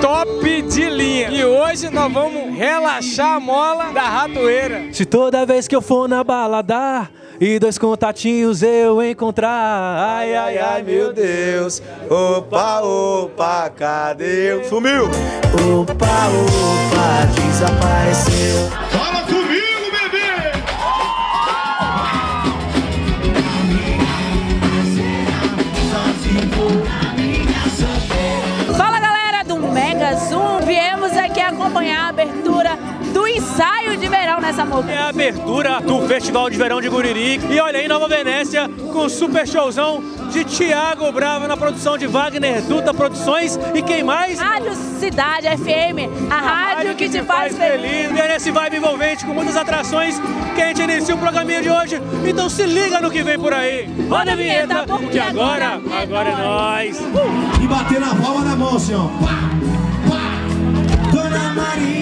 top de linha. E hoje nós vamos relaxar a mola da ratoeira. Se toda vez que eu for na balada e dois contatinhos eu encontrar, ai, ai, ai, meu Deus, opa, opa, cadê eu? Sumiu! Opa, opa, desapareceu. Fala comigo, bebê! Fala, galera do Mega Zoom, viemos aqui acompanhar a abertura do Ensaio de Verão nessa música. É a abertura do Festival de Verão de Guriri. E olha aí, Nova Venécia, com super showzão de Thiago Brava na produção de Wagner Dutra Produções. E quem mais? Rádio Cidade FM, a rádio que te faz feliz. E é nesse vibe envolvente, com muitas atrações, que a gente inicia o programinha de hoje. Então se liga no que vem por aí. Roda a vinheta, porque agora é nóis. E bater na palma da mão, senhor. Pá, pá. Dona Maria.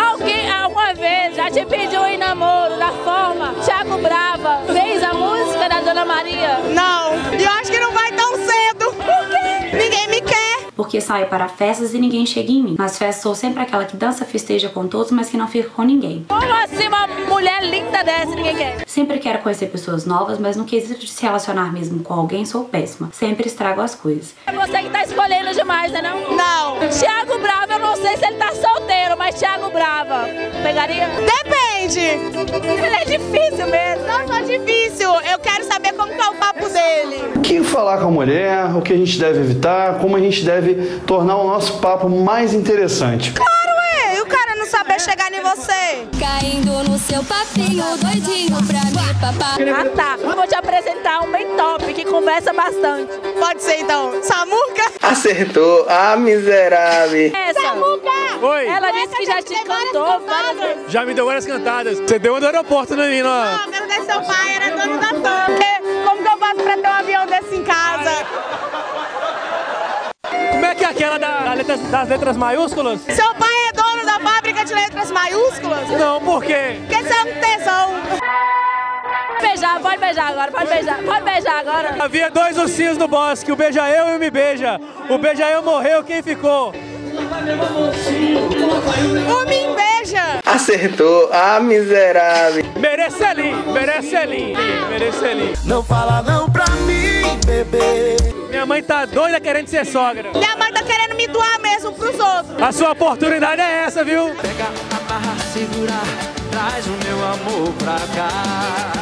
Alguém alguma vez já te pediu em namoro da forma Thiago Brava fez a música da Dona Maria? Não, eu acho que não vai tão cedo. Por quê? Ninguém me quer. Porque saio para festas e ninguém chega em mim. Nas festas sou sempre aquela que dança, festeja com todos, mas que não fica com ninguém. Como assim uma mulher linda dessa ninguém quer? Sempre quero conhecer pessoas novas, mas no quesito de se relacionar mesmo com alguém sou péssima. Sempre estrago as coisas. É você que tá escolhendo demais, né não? Não. Thiago Brava, eu não sei se ele tá solteiro, mas Thiago Brava, pegaria? Depende. Ele é difícil mesmo. Não só difícil, eu quero saber como que é o papo dele. O que falar com a mulher, o que a gente deve evitar, como a gente deve tornar o nosso papo mais interessante. Saber chegar em você. Caindo no seu papinho, doidinho pra mim, papá. Ah tá, eu vou te apresentar um bem top que conversa bastante. Pode ser então, Samuca? Acertou, ah miserável. Samuca! Oi! Ela disse que já te cantou várias vezes. Já me deu várias cantadas. Você deu uma do aeroporto na minha, não? Não, quero dizer, seu pai era dono da torre. Como que eu faço pra ter um avião desse em casa? Como é que é aquela das letras maiúsculas? Seu pai é dono da fábrica de letras maiúsculas? Não, por quê? Porque você é um tesão. Pode beijar agora, pode beijar agora. Havia dois ursinhos no bosque, o beija eu e o me beija. O beija eu morreu, quem ficou? O me beija. Acertou, ah miserável. Merece ali, merece ali, merece ali. Não fala não pra mim, bebê. Minha mãe tá doida querendo ser sogra. Minha mãe tá querendo me doar mesmo pros outros. A sua oportunidade é essa, viu? Pega a barra, segura, traz o meu amor pra cá.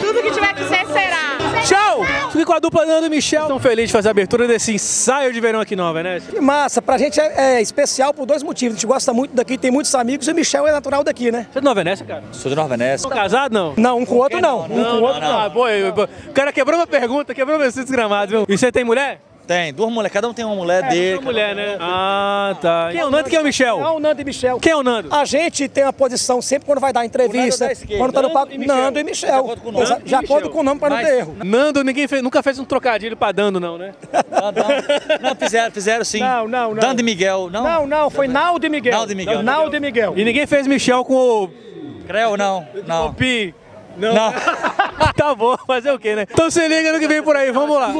Tudo que tiver que ser, será. Tchau! Fiquei com a dupla Nando e Michel. Estão felizes de fazer a abertura desse Ensaio de Verão aqui em Nova Venécia. Que massa! Pra gente é especial por dois motivos. A gente gosta muito daqui, tem muitos amigos e o Michel é natural daqui, né? Você é de Nova Venécia, cara? Sou de Nova Venécia. Estão casados, não? Não, um com o outro não. O cara quebrou uma pergunta, quebrou meu desgramado, viu? E você tem mulher? Tem, duas mulheres, cada um tem uma mulher dele. Uma mulher, né? Ah, tá. Quem é o Nando e quem é o Michel? É o Nando e Michel. Quem é o Nando? A gente tem uma posição sempre quando vai dar entrevista, quando tá no palco, Nando e Michel. De acordo com o nome pra não ter erro. Nando, ninguém nunca fez um trocadilho pra Dando, não, né? Não, fizeram sim. Não. Dando e Miguel, não? Não, foi Naldo e Miguel. Naldo e Miguel. E ninguém fez Michel com o... Creu, não. O Pi. Não. Tá bom, fazer o quê, né? Então se liga no que vem por aí, vamos lá.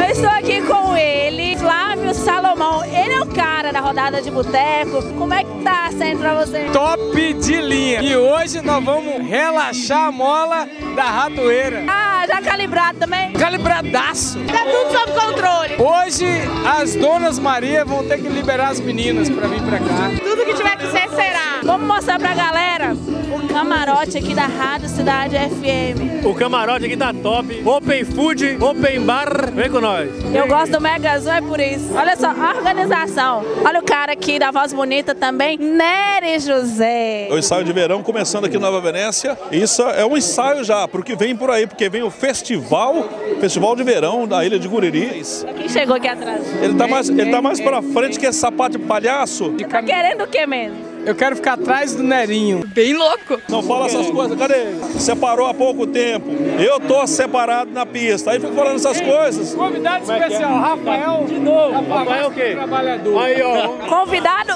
Eu estou aqui com ele, Flávio Salomão. Ele é o cara da rodada de boteco. Como é que tá sendo pra você? Top de linha. E hoje nós vamos relaxar a mola da ratoeira. Ah, já calibrado também? Calibradaço. Tá tudo sob controle. Hoje as donas Maria vão ter que liberar as meninas pra vir pra cá. Tudo que tiver que ser, será. Vamos mostrar pra galera o camarote camarote aqui da Rádio Cidade FM. O camarote aqui tá top. Open food, open bar, vem com nós. Eu gosto do Mega Zoom, é por isso. Olha só, a organização. Olha o cara aqui da voz bonita também, Nery José. O ensaio de verão começando aqui em Nova Venécia. Isso é um ensaio já pro que vem por aí, porque vem o Festival de Verão da Ilha de Guriri. Quem chegou aqui atrás? Ele tá mais pra frente que esse sapato de palhaço. Tá querendo o que mesmo? Eu quero ficar atrás do Nerinho. Bem louco. Não fala essas coisas, cadê? Separou há pouco tempo. Eu tô separado na pista. Aí fico falando essas coisas. Convidado especial, Rafael. De novo. Rafael o quê? Trabalhador. Aí, ó.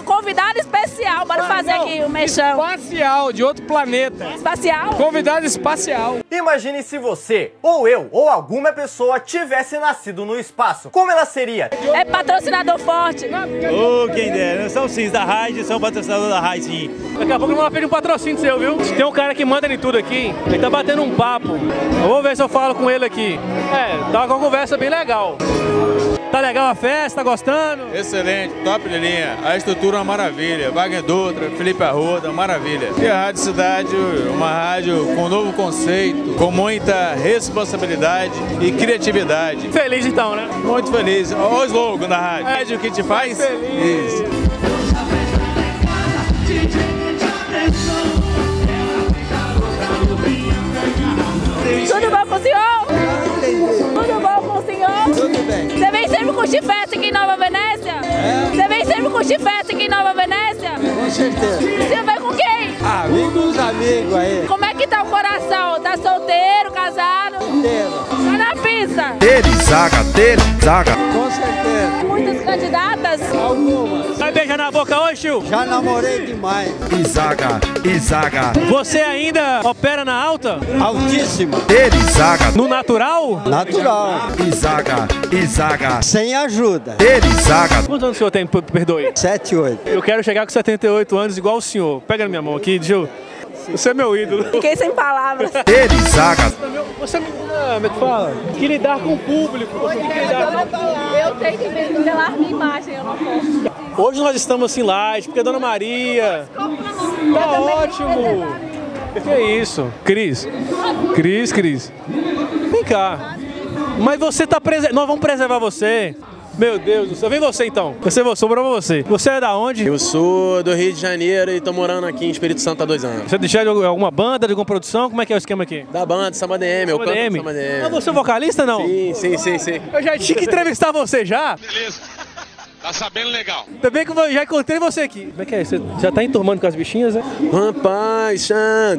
Convidado especial. Bora fazer aqui o mexão. Espacial, de outro planeta. Espacial? Convidado espacial. Imagine se você, ou eu, ou alguma pessoa tivesse nascido no espaço. Como ela seria? É patrocinador forte. Ô, quem dera. São sim, da rádio, são patrocinadores da rádio. Daqui a pouco ela pede um patrocínio seu, viu? Tem um cara que manda em tudo aqui. Ele tá batendo um papo. Eu vou ver se eu falo com ele aqui. Tá com uma conversa bem legal. Tá legal a festa? Tá gostando? Excelente, top de linha. A estrutura é uma maravilha. Wagner Dutra, Felipe Arruda, maravilha. E a Rádio Cidade, uma rádio com um novo conceito, com muita responsabilidade e criatividade. Feliz então, né? Muito feliz. Olha o slogan da rádio. A rádio que te faz feliz. Tudo bom com o senhor? Tudo bom com o senhor? Tudo bem. Você vem sempre curtir festa aqui em Nova Venécia? Você vem sempre curtir festa aqui em Nova Venécia? Com certeza. Você vem com quem? Ah, vem com os amigos aí. Como é que tá o coração? Tá solteiro, casado? Solteiro. Tá na pista? Terizaga. Com certeza. Muitas candidatas? Algumas. Vai beijar na boca hoje, tio? Já namorei demais. Izaga. Você ainda opera na alta? Altíssima. Terizaga. No natural? Natural. Izaga. Sem ajuda. Terizaga. Quantos anos o senhor tem, perdoe? 78. Eu quero chegar com 78 anos igual o senhor. Pega na minha mão aqui, Gil. Você é meu ídolo. Fiquei sem palavras. Terizaga. Você é meu como é que fala? Que lidar com o público. Você tem que lidar com o público. Eu tenho que velar minha imagem, eu não posso. Hoje nós estamos assim live, porque a Dona Maria tá ótimo. Que é isso? Cris. Vem cá. Mas você tá preservado. Nós vamos preservar você. Meu Deus do céu. Vem você então. Sobrou pra você. Você é da onde? Eu sou do Rio de Janeiro e tô morando aqui em Espírito Santo há 2 anos. Você deixou de alguma banda, de alguma produção? Como é que é o esquema aqui? Da banda, Samba DM. Eu canto no Samba DM. Mas você é vocalista não? Sim. Eu já tinha que entrevistar você já. Beleza. Tá sabendo legal. Também que eu já encontrei você aqui. Como é que é? Você já tá enturmando com as bichinhas, né? Rapaz,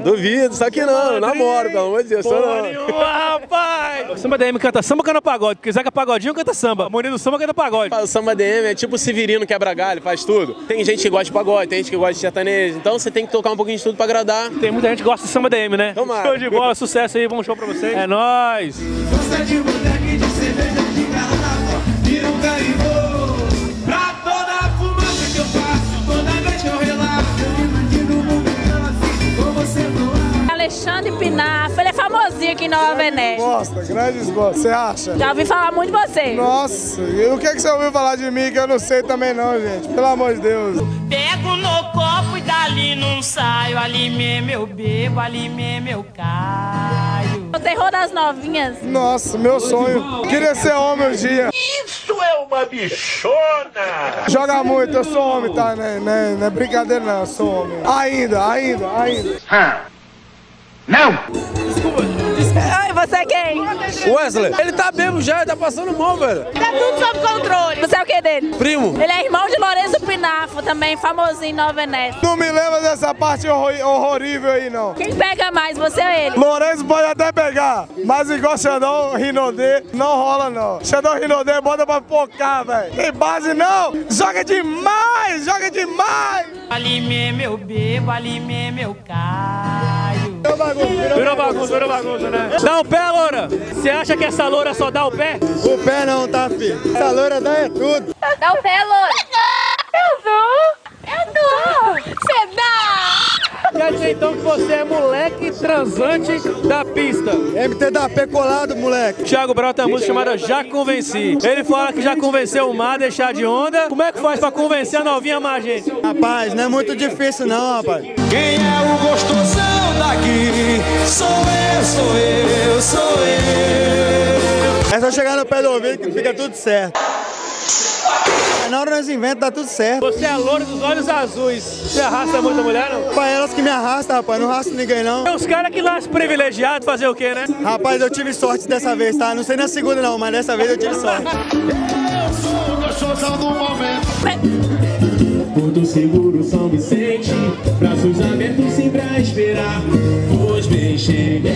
duvido, só que não, eu namoro, pelo amor de Deus, só não. Nenhuma, rapaz! O Samba DM canta samba, canta pagode, porque Zeca Pagodinho canta samba, Morinho do Samba canta pagode. O Samba DM é tipo o Severino quebra-galho, faz tudo. Tem gente que gosta de pagode, tem gente que gosta de sertanejo, então você tem que tocar um pouquinho de tudo pra agradar. Tem muita gente que gosta de Samba DM, né? Tomara. Show de bola, sucesso aí, bom show pra vocês. É nóis! Gosta de boteca de cerveja de garrafa, vira um caribou. Xande Pinaf, ele é famosinho aqui em Nova Venécia. Grandes bosta, você acha? Já ouvi falar muito de você. Nossa, e o que é que você ouviu falar de mim que eu não sei também não, gente? Pelo amor de Deus. Pego no copo e dali não saio, ali mesmo eu bebo, ali mesmo eu caio. O terror das novinhas. Nossa, meu sonho. Queria ser homem um dia. Isso é uma bichona. Joga muito, eu sou homem, tá? Não é brincadeira não, eu sou homem. Ainda. Não! Desculpa! Oi, você é quem? Wesley. Ele tá bêbado já, tá passando mal, velho. Tá tudo sob controle. Você é o que dele? Primo. Ele é irmão de Lorenzo Pinafo, também famosinho em Nova Venécia. Não me lembra dessa parte horrorível aí, não. Quem pega mais, você ou ele? Lorenzo pode até pegar, mas igual Xandão Rinodê, não rola, não. Xandão Rinodê, bota pra focar, velho. Tem base, não? Joga demais! Ali mesmo eu bebo, ali mesmo eu caio. Virou bagunça, né? Dá o pé, loura! Você acha que essa loura só dá o pé? O pé não, tá, filho? Essa loura dá é tudo. Dá o pé, loura! Eu dou! Você dá! Quer dizer então que você é moleque transante da pista? MT da P colado, moleque. Thiago Brava tem uma música chamada Já Convinci. Ele fala que já convenceu o mar a deixar de onda. Como é que faz pra convencer a novinha mais, gente? Rapaz, não é muito difícil não, rapaz. Quem é o gostosão? daqui. Sou eu. É só chegar no pé do ouvido que fica tudo certo. Na hora nós inventamos, dá tudo certo. Você é louro dos olhos azuis. Você arrasta muita mulher, não? Pai, elas que me arrastam, rapaz. Não arrasto ninguém, não. É os caras que nascem privilegiados, fazer o quê, né? Rapaz, eu tive sorte dessa vez, tá? Não sei na segunda, não, mas dessa vez eu tive sorte. Eu sou o gostoso do momento. Porto Seguro, São Vicente. Braços abertos, sim, pra esperar. Pois bem, cheguei.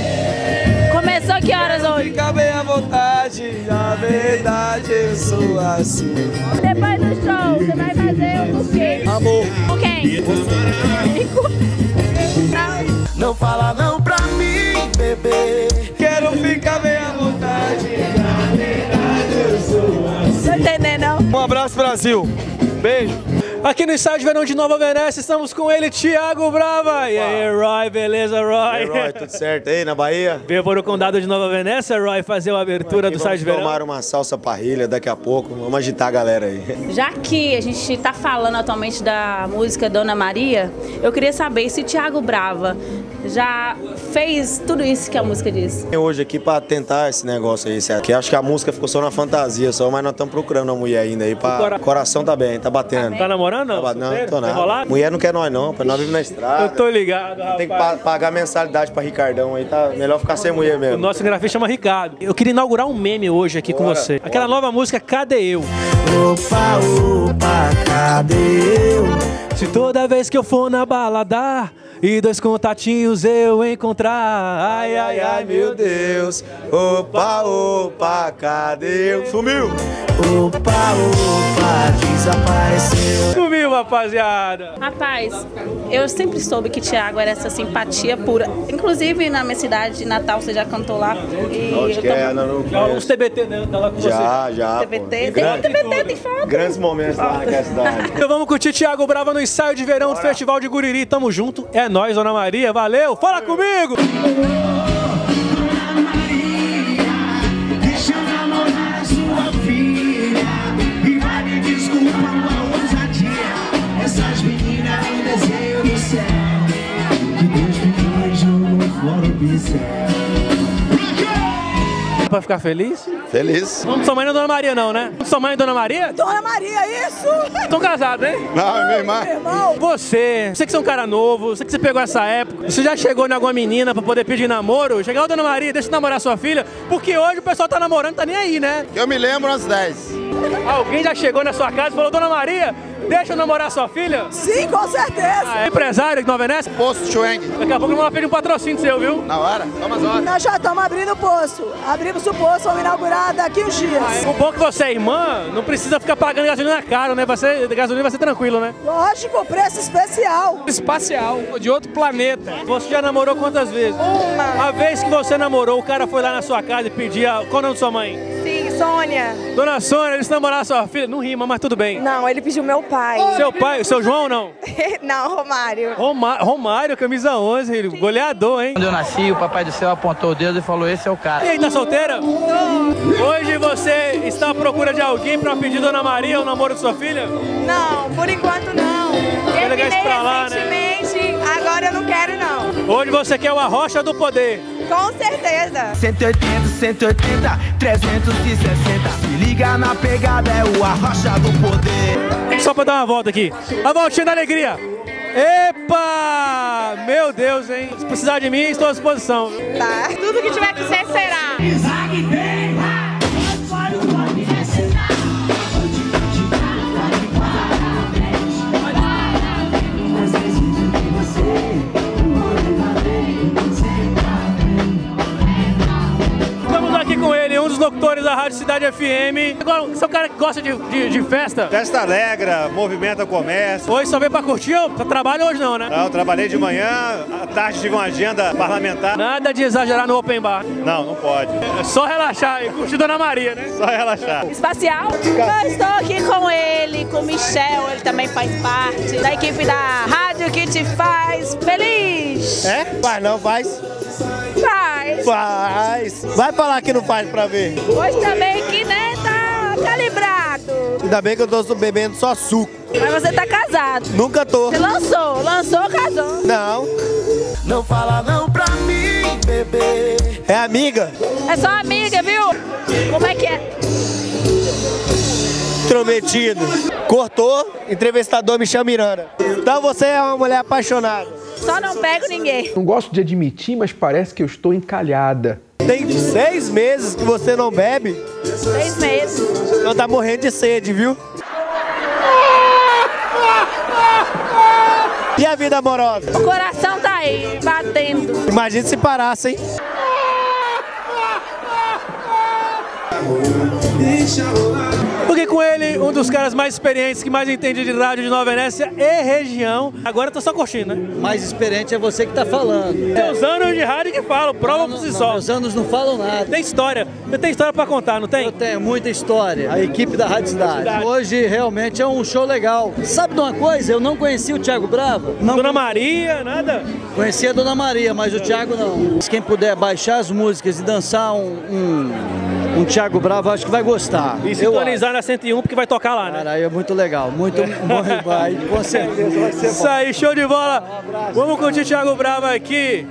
Começou que horas hoje? Fica bem à vontade, na verdade eu sou assim. Depois do show, você vai fazer o quê? Amor. Com quem? Você. Não fala não pra mim, bebê. Quero ficar bem à vontade, na verdade eu sou assim. Não entendendo, não? Um abraço, Brasil. Beijo. Aqui no Ensaio de Verão de Nova Venécia, estamos com ele, Thiago Brava. E aí, Roy, beleza, Roy? E aí, Roy, tudo certo aí na Bahia? Veio para o condado de Nova Venécia, Roy, fazer a abertura do Ensaio de Verão. Vamos tomar uma salsa parrilha daqui a pouco, vamos agitar a galera aí. Já que a gente está falando atualmente da música Dona Maria, eu queria saber se Thiago Brava já fez tudo isso que a música diz. Hoje aqui para tentar esse negócio aí, certo? Que acho que a música ficou só na fantasia, só, mas nós estamos procurando uma mulher ainda aí. O coração tá bem, tá batendo. Tá namorando? Não, não tô nada. Mulher não quer nós não, nós vivemos na estrada. Eu tô ligado, rapaz. Tem que pagar mensalidade pra Ricardão aí, tá melhor ficar sem mulher mesmo. O nosso grafista chama Ricardo. Eu queria inaugurar um meme hoje aqui com você. Aquela nova música, Cadê Eu? Opa, opa, cadê eu? Se toda vez que eu for na balada e dois contatinhos eu encontrar. Ai, ai, ai, meu Deus. Opa, opa, cadê eu? Sumiu! Opa, opa, desapareceu. Sumiu, rapaziada! Rapaz, eu sempre soube que Thiago era essa simpatia pura. Inclusive, na minha cidade de Natal, você já cantou lá. Lógico que é, os TBT, né? Tá lá com você. Já, TBT, tem um TBT, tem foto. Grandes momentos lá na cidade. Então vamos curtir Thiago Brava no Ensaio de Verão do Festival de Guriri. Tamo junto. É nóis, Dona Maria. Valeu! Fala comigo! Pra ficar feliz? Feliz. Não, sua mãe não é Dona Maria não, né? Sua mãe é Dona Maria? Dona Maria, isso! Estão casados, hein? Não, meu irmão. Você que é um cara novo, você que você pegou essa época, você já chegou em alguma menina pra poder pedir namoro? Chega, ô Dona Maria, deixa eu namorar sua filha, porque hoje o pessoal tá namorando, tá nem aí, né? Eu me lembro às 10. Alguém já chegou na sua casa e falou, Dona Maria, deixa eu namorar sua filha? Sim, com certeza. Empresário de Nova Venécia? Poço do Chuyang. Daqui a pouco nós vamos pedir um patrocínio seu, viu? Na hora? Toma as horas. Nós já estamos abrindo o poço. Abrimos o poço, vamos inaugurar daqui uns dias. O bom que você é irmã, não precisa ficar pagando gasolina caro, né? Gasolina vai ser tranquilo, né? Lógico, preço especial. Espacial, de outro planeta. Você já namorou quantas vezes? Uma. A vez que você namorou, o cara foi lá na sua casa e pedia... Qual é o nome da sua mãe? Sônia. Dona Sônia, ele se namorar sua filha. Não rima, mas tudo bem. Não, ele pediu meu pai. Seu pai? Seu João ou não? Não, Romário. Romário, camisa 11, ele, goleador, hein? Quando eu nasci, o papai do céu apontou o dedo e falou, esse é o cara. E aí, tá solteira? Não. Hoje você está à procura de alguém pra pedir Dona Maria o namoro de sua filha? Não, por enquanto não. Eu terminei pra lá, recentemente, né? Agora eu não quero não. Hoje você quer uma rocha do poder. Com certeza. 180, 180, 360. Se liga na pegada, é o arrocha do poder. Só pra dar uma volta aqui. A voltinha da alegria. Epa! Meu Deus, hein? Se precisar de mim, estou à disposição. Tá. Tudo que tiver que ser, será. Um dos locutores da Rádio Cidade FM. Agora, você é um cara que gosta de festa? Festa alegra, movimenta o comércio. Hoje só veio pra curtir, trabalho hoje não, né? Não, trabalhei de manhã, à tarde tive uma agenda parlamentar. Nada de exagerar no open bar. Não, não pode. É só relaxar e curtir Dona Maria, né? Só relaxar. Espacial? Eu estou aqui com ele, com o Michel, ele também faz parte da equipe da rádio que te faz feliz. É? Faz não, faz. Faz! Vai falar que não faz pra ver. Hoje também que né, tá calibrado. Ainda bem que eu tô bebendo só suco. Mas você tá casado. Nunca tô. Você lançou, casou. Não. Não fala não pra mim, bebê. É amiga? É só amiga, viu? Como é que é? Intrometido. Cortou, entrevistador Michel Miranda. Então você é uma mulher apaixonada. Só não pego ninguém. Não gosto de admitir, mas parece que eu estou encalhada. Tem 6 meses que você não bebe? 6 meses. Então tá morrendo de sede, viu? E a vida amorosa? O coração tá aí, batendo. Imagina se parasse, hein? Porque com ele, um dos caras mais experientes, que mais entende de rádio de Nova Venécia e região. Agora tá só curtindo, né? Mais experiente é você que tá falando. Tem os anos de rádio que falam, prova por si só. Os anos não falam nada. Tem história. Eu tenho história pra contar, não tem? Eu tenho muita história. A equipe da Rádio Cidade. Hoje realmente é um show legal. Sabe de uma coisa? Eu não conheci o Thiago Brava. Dona Maria, nada? Conhecia a Dona Maria, mas o Thiago não. Quem puder baixar as músicas e dançar um Thiago Brava, acho que vai gostar. E sintonizar na 101, porque vai tocar lá, né? Cara, aí é muito legal, muito bom, vai, com certeza vai ser bom. Isso aí, show de bola. Um abraço. Vamos curtir Thiago Brava aqui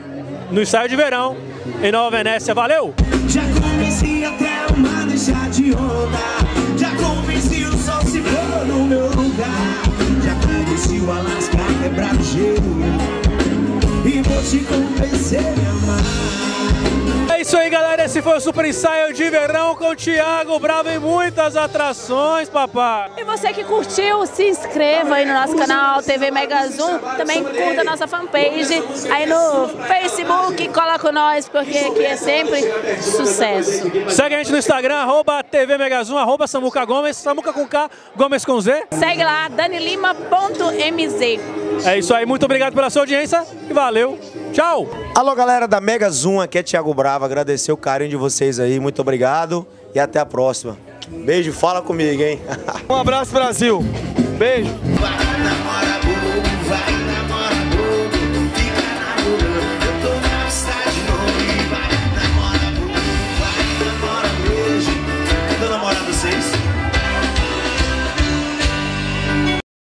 no Ensaio de Verão, em Nova Venécia. Valeu! Já convenci até o mar deixar de onda. Já convenci o sol se pôr no meu lugar. Já convenci o Alasca quebrar o gelo. E vou te convencer a amar. É isso aí, galera, esse foi o Super Ensaio de Verão com o Thiago Brava e muitas atrações, papá. E você que curtiu, se inscreva aí no nosso canal TV Megazoom, também curta a nossa fanpage aí no Facebook, cola com nós, porque aqui é sempre sucesso. Segue a gente no Instagram, @TV Megazoom, @Samuca Gomes, Samuca com K, Gomes com Z. Segue lá, danilima.mz. É isso aí, muito obrigado pela sua audiência e valeu, tchau! Alô, galera da Mega Zoom, aqui é Thiago Brava, agradecer o carinho de vocês aí, muito obrigado e até a próxima. Beijo, fala comigo, hein? Um abraço, Brasil! Beijo!